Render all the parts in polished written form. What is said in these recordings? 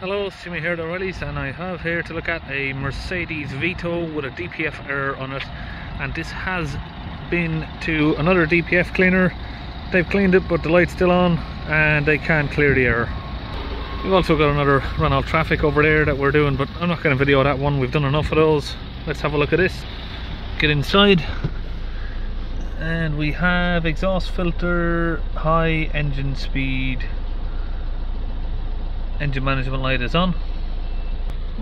Hello, Simi here at the rallies, and I have here to look at a Mercedes Vito with a DPF error on it, and this has been to another DPF cleaner. They've cleaned it, but the light's still on and they can't clear the error. We've also got another Renault Trafic over there that we're doing, but I'm not going to video that one. We've done enough of those. Let's have a look at this. Get inside, and we have exhaust filter, high engine speed, engine management light is on.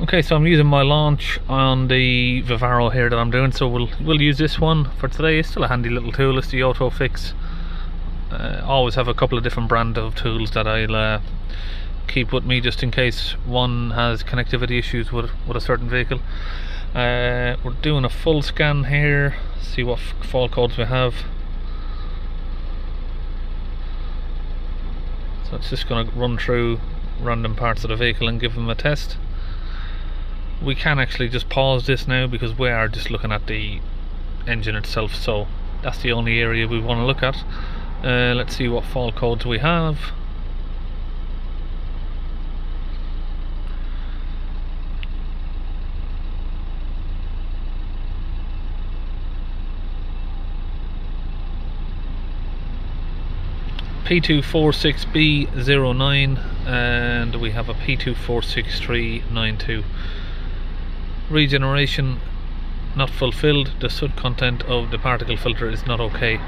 Okay, so I'm using my launch on the Vivaro here that I'm doing, so we'll use this one for today. It's still a handy little tool. It's the AutoFix. Always have a couple of different brand of tools that I'll keep with me just in case one has connectivity issues with a certain vehicle. We're doing a full scan here, see what fault codes we have. So it's just going to run through random parts of the vehicle and give them a test. We can actually just pause this now because we are just looking at the engine itself, so that's the only area we want to look at. Let's see what fault codes we have. P246B09, and we have a P246392. Regeneration not fulfilled. The soot content of the particle filter is not okay.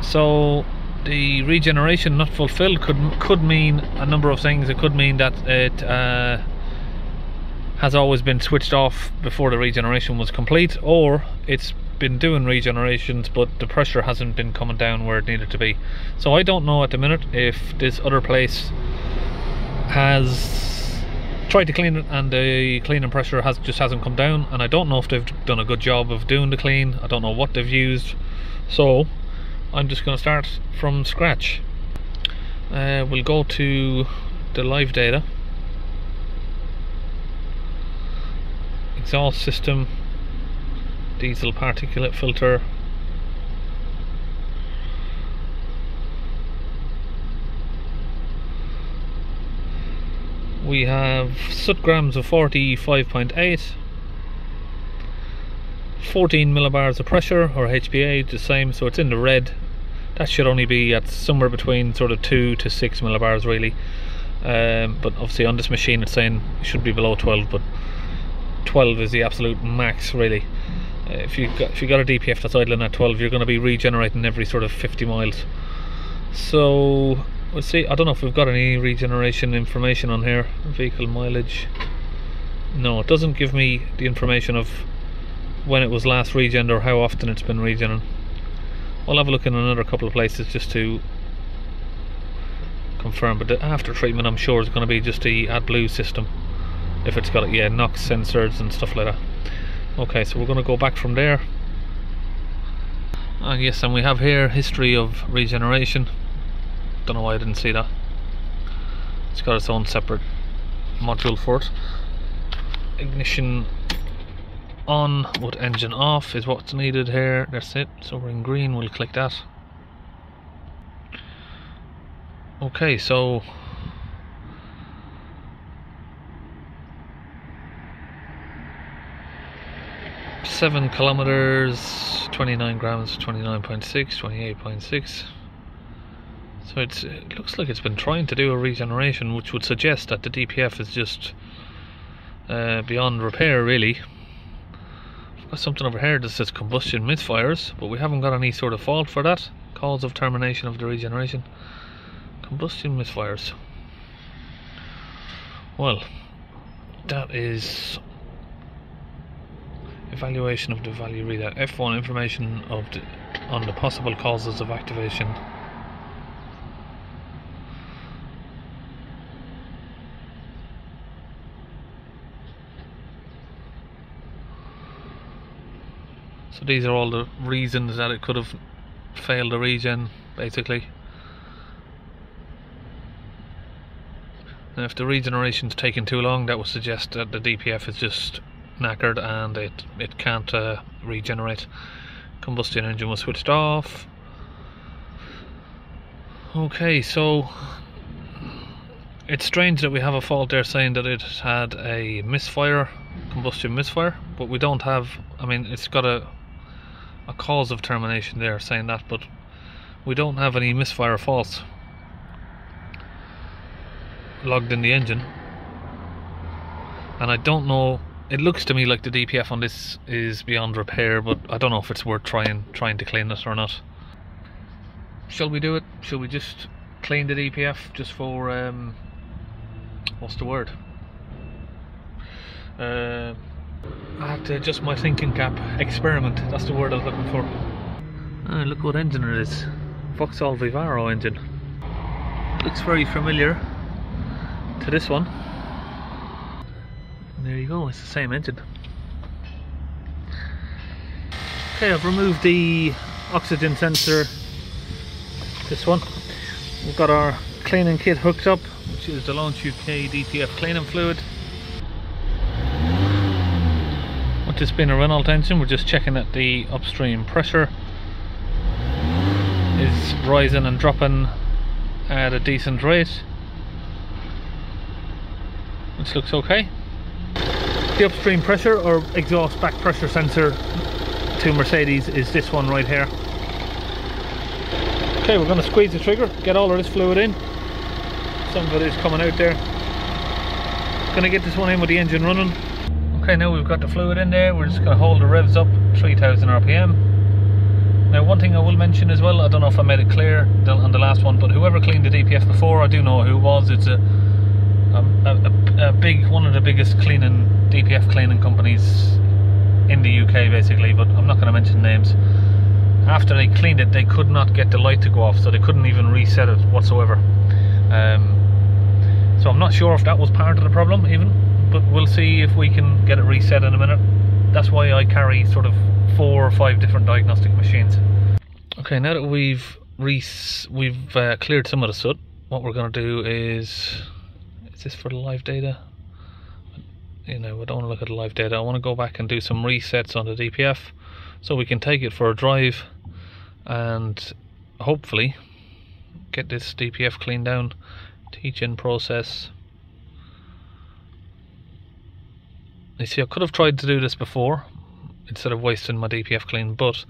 So the regeneration not fulfilled could mean a number of things. It could mean that it has always been switched off before the regeneration was complete, or it's been doing regenerations but the pressure hasn't been coming down where it needed to be. So I don't know at the minute if this other place has tried to clean it and the cleaning pressure just hasn't come down, and I don't know if they've done a good job of doing the clean. I don't know what they've used, so I'm just going to start from scratch. We'll go to the live data, exhaust system, diesel particulate filter, we have soot grams of 45.8, 14 millibars of pressure, or HPA, the same, so it's in the red. That should only be at somewhere between sort of 2 to 6 millibars really, but obviously on this machine it's saying it should be below 12, but 12 is the absolute max really. If you got a DPF that's idling at 12, you're going to be regenerating every sort of 50 miles. So we'll see. I don't know if we've got any regeneration information on here. Vehicle mileage. No, it doesn't give me the information of when it was last regen or how often it's been regening. I'll have a look in another couple of places just to confirm. But the after treatment, I'm sure, is going to be just the AdBlue system. If it's got it, yeah, NOx sensors and stuff like that. Okay, so we're going to go back from there. Yes, and we have here history of regeneration. Don't know why I didn't see that. It's got its own separate module for it. Ignition on with engine off is what's needed here. That's it. So we're in green, we'll click that. Okay, so Seven kilometers, 29 grams, 29.6, 28.6. So it looks like it's been trying to do a regeneration, which would suggest that the DPF is just beyond repair, really. I've got something over here that says combustion misfires, but we haven't got any sort of fault for that. Cause of termination of the regeneration. Combustion misfires. Well, that is. Evaluation of the value readout. F1 information on the possible causes of activation. So these are all the reasons that it could have failed the regen, basically. Now, if the regeneration's taking too long, that would suggest that the DPF is just knackered and it can't regenerate. combustion engine was switched off. Okay, so it's strange that we have a fault there saying that it had a misfire, combustion misfire, but we don't have, I mean, it's got a cause of termination there saying that, but we don't have any misfire faults logged in the engine. And I don't know, it looks to me like the DPF on this is beyond repair, but I don't know if it's worth trying to clean it or not. Shall we do it? Shall we just clean the DPF just for what's the word? I have to adjust my thinking cap. Experiment, that's the word I was looking for. Ah, look what engine it is. Vauxhall Vivaro engine. Looks very familiar to this one. There you go, it's the same engine. Okay, I've removed the oxygen sensor, this one. We've got our cleaning kit hooked up, which is the Launch UK DPF cleaning fluid. Once it's been a Renault engine, we're just checking that the upstream pressure is rising and dropping at a decent rate, which looks okay. The upstream pressure or exhaust back pressure sensor to Mercedes is this one right here. Okay, we're going to squeeze the trigger, get all of this fluid in. Some of it is coming out there. Going to get this one in with the engine running. Okay, now we've got the fluid in there, we're just going to hold the revs up, 3000 RPM. Now one thing I will mention as well, I don't know if I made it clear on the last one, but whoever cleaned the DPF before, I do know who it was. It's a big, one of the biggest cleaning DPF cleaning companies in the UK basically, but I'm not going to mention names. After they cleaned it, they could not get the light to go off, so they couldn't even reset it whatsoever. So I'm not sure if that was part of the problem even, but we'll see if we can get it reset in a minute. That's why I carry sort of 4 or 5 different diagnostic machines. Okay, now that we've cleared some of the soot, what we're going to do is this for the live data? You know, we don't want to look at the live data. I want to go back and do some resets on the DPF, so we can take it for a drive and hopefully get this DPF cleaned down. Teach-in process. You see, I could have tried to do this before instead of wasting my DPF clean, but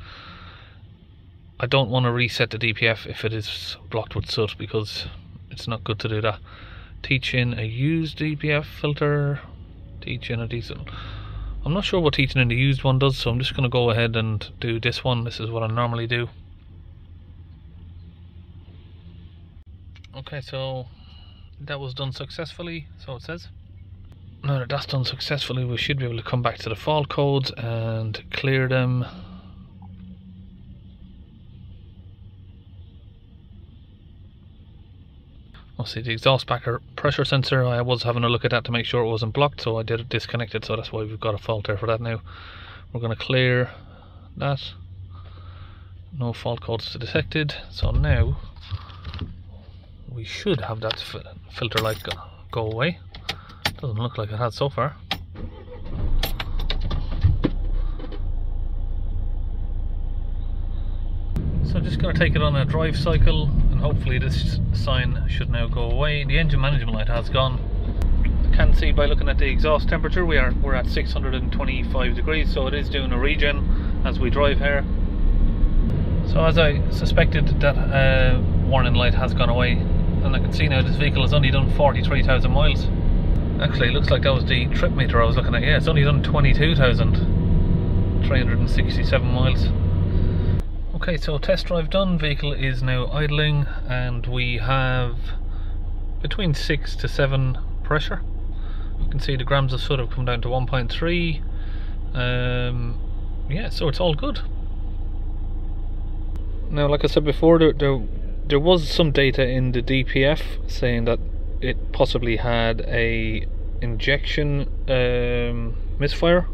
I don't want to reset the DPF if it is blocked with soot, because it's not good to do that. Teach-in a used DPF filter. Teach-in a diesel. I'm not sure what teaching in the used one does, so I'm just going to go ahead and do this one. This is what I normally do. Okay, so that was done successfully, so it says. Now that that's done successfully, we should be able to come back to the fault codes and clear them. I'll see the exhaust back pressure sensor. I was having a look at that to make sure it wasn't blocked, so I did it disconnected, so that's why we've got a fault there for that now. We're going to clear that. No fault codes detected, so now we should have that filter light go away. Doesn't look like it has so far. So I'm just going to take it on a drive cycle, and hopefully this sign should now go away. The engine management light has gone. I can see by looking at the exhaust temperature we're at 625 degrees, so it is doing a regen as we drive here. So as I suspected, that warning light has gone away, and I can see now this vehicle has only done 43,000 miles. Actually, it looks like that was the trip meter I was looking at. Yeah, it's only done 22,367 miles. Okay, so test drive done, vehicle is now idling, and we have between 6 to 7 pressure. You can see the grams of soot have come down to 1.3. Yeah, so it's all good. Now, like I said before, there was some data in the DPF saying that it possibly had a injection misfire.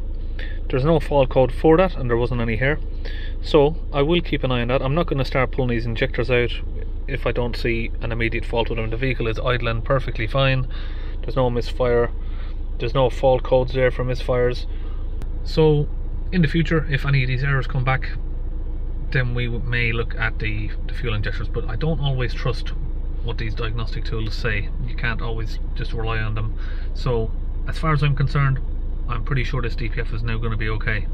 There's no fault code for that, and there wasn't any here, so I will keep an eye on that. I'm not going to start pulling these injectors out if I don't see an immediate fault with them. The vehicle is idling perfectly fine. There's no misfire, there's no fault codes there for misfires. So in the future, if any of these errors come back, then we may look at the fuel injectors, but I don't always trust what these diagnostic tools say. You can't always just rely on them. So as far as I'm concerned, I'm pretty sure this DPF is now going to be okay.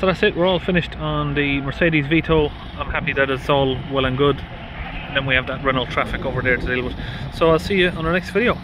So that's it, we're all finished on the Mercedes Vito. I'm happy that it's all well and good. And then we have that Renault Trafic over there to deal with. So I'll see you on our next video.